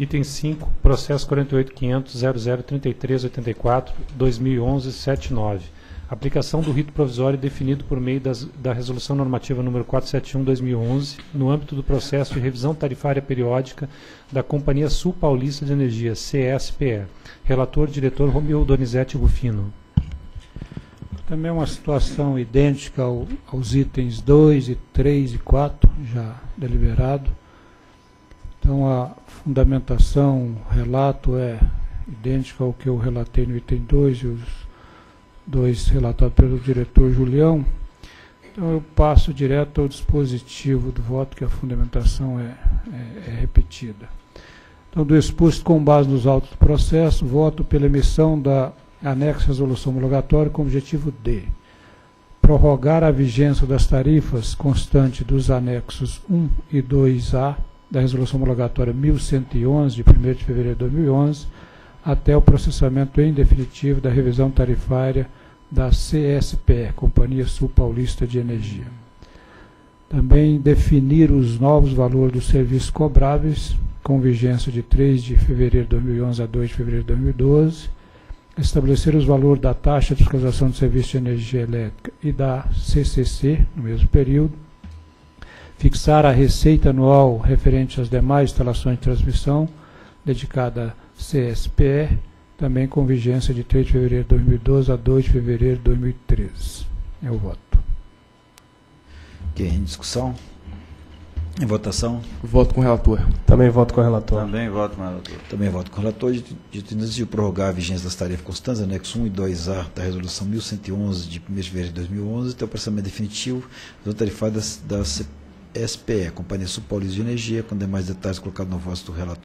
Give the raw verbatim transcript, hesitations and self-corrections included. Item cinco, processo quarenta e oito ponto quinhentos ponto zero zero três três oito quatro barra dois mil e onze barra setenta e nove. Aplicação do rito provisório definido por meio das, da Resolução Normativa nº quatrocentos e setenta e um barra dois mil e onze, no âmbito do processo de revisão tarifária periódica da Companhia Sul Paulista de Energia, C S P E. Relator, diretor Romeu Donizete Rufino. Também uma situação idêntica ao, aos itens dois, e três e quatro, já deliberado. Então, a fundamentação, o relato é idêntico ao que eu relatei no item dois e os dois relatados pelo diretor Julião. Então eu passo direto ao dispositivo do voto, que a fundamentação é, é, é repetida. Então, do exposto com base nos autos do processo, voto pela emissão da anexo resolução homologatória com o objetivo de prorrogar a vigência das tarifas constante dos anexos um e dois A da resolução homologatória mil cento e onze, de primeiro de fevereiro de dois mil e onze, até o processamento em definitivo da revisão tarifária da C S P E, Companhia Sul Paulista de Energia. Também definir os novos valores dos serviços cobráveis, com vigência de três de fevereiro de dois mil e onze a dois de fevereiro de dois mil e doze, estabelecer os valores da taxa de fiscalização de serviço de energia elétrica e da C C C, no mesmo período, fixar a receita anual referente às demais instalações de transmissão, dedicada a C S P E, também com vigência de três de fevereiro de dois mil e doze a dois de fevereiro de dois mil e treze. É o voto. Ok, em discussão? Em votação? Voto com o relator. Também voto com o relator. Também voto com o relator. Também voto com o relator. De tendência de prorrogar a vigência das tarifas constantes, anexo um e dois A da resolução mil cento e onze, de primeiro de fevereiro de dois mil e onze, até o processamento definitivo do tarifário da C S P E, Companhia Sul Paulista de Energia, com demais detalhes colocados no voto do relator.